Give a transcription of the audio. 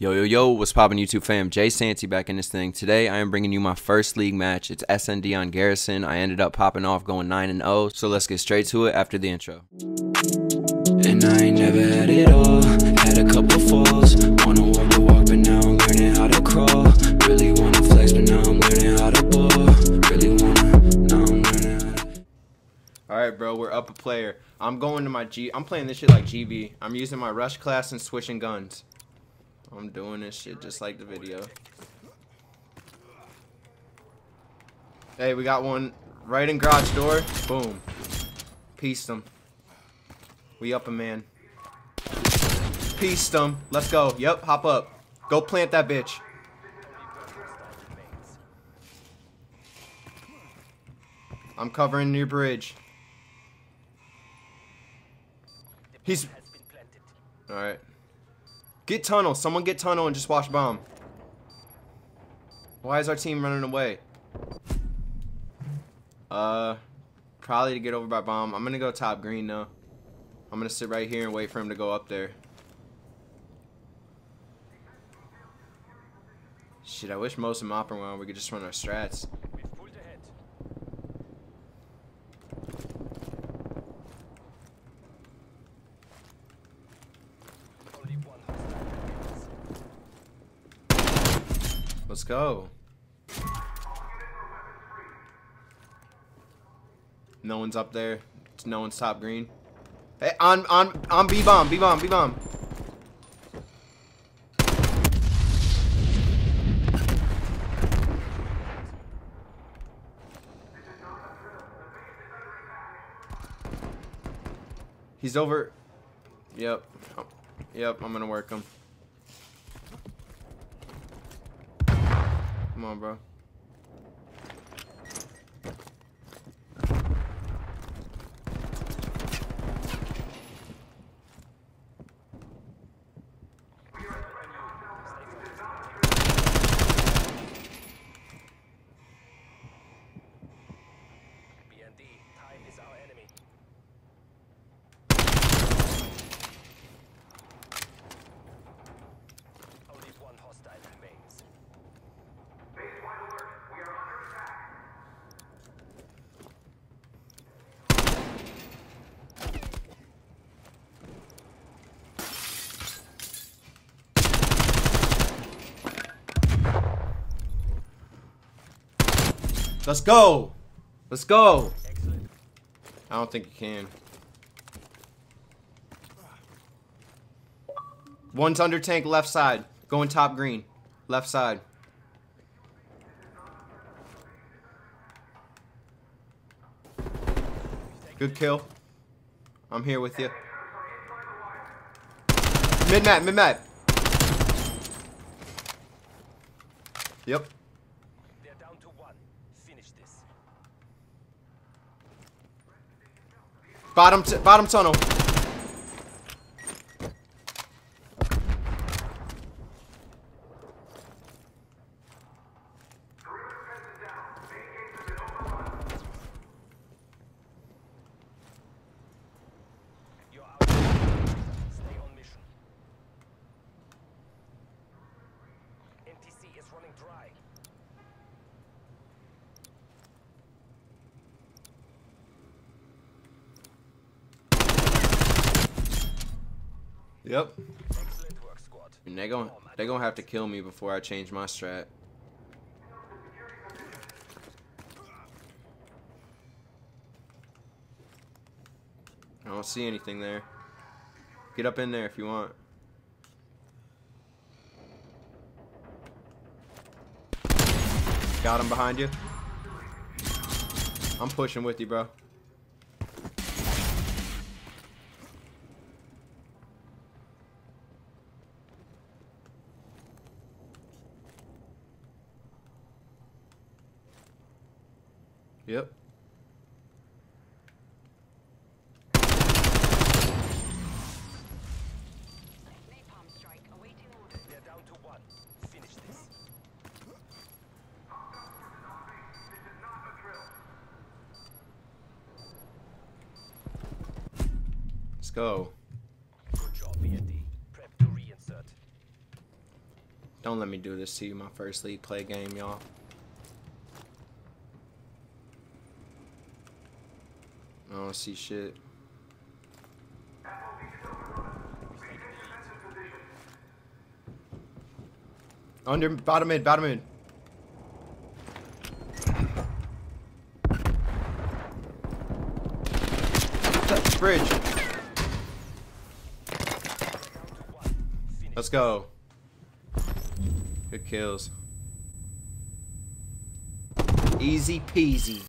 Yo, yo, yo, what's poppin' YouTube fam? J Sansi back in this thing. Today, I am bringing you my first league match. It's SND on Garrison. I ended up popping off going 9-0, so let's get straight to it after the intro. And I ain't never had it all. Had a couple falls. Wanna walk the walk, but now I'm learning how to crawl. Really wanna flex, but now I'm learning how to ball. Really wanna, now I'm learning how to... Alright, bro, we're up a player. I'm going to my I'm playing this shit like GB. I'm using my rush class and switching guns. I'm doing this shit just like the video. Hey, we got one right in garage door. Boom. Pieced him. We up a man. Pieced him. Let's go. Yep, hop up. Go plant that bitch. I'm covering your bridge. He's... Alright. Get tunnel. Someone get tunnel and just watch bomb. Why is our team running away? Probably to get over by bomb. I'm going to go top green, though. I'm going to sit right here and wait for him to go up there. Shit, I wish most of them were on. We could just run our strats. Let's go. No one's up there. No one's top green. Hey, on B-bomb, B-bomb, B-bomb. He's over. Yep. Yep, I'm gonna work him. Come on, bro. Let's go! Let's go! Excellent. I don't think you can. One's under tank left side. Going top green. Left side. Good kill. I'm here with you. Mid-map, mid-map. Yep. Bottom tunnel. You're out. Stay on mission. NTC is running dry. Yep. Excellent work, squad. And they're gonna have to kill me before I change my strat. I don't see anything there. Get up in there if you want. Got him behind you. I'm pushing with you, bro. Yep. Napalm strike awaiting order. They're down to one. Finish this. This is not a drill. Let's go. Good job, BND. Prep to reinsert. Don't let me do this to you, my first league play game, y'all. I don't see shit. Under, bottom mid, bottom mid. Bridge. Let's go. Good kills. Easy peasy.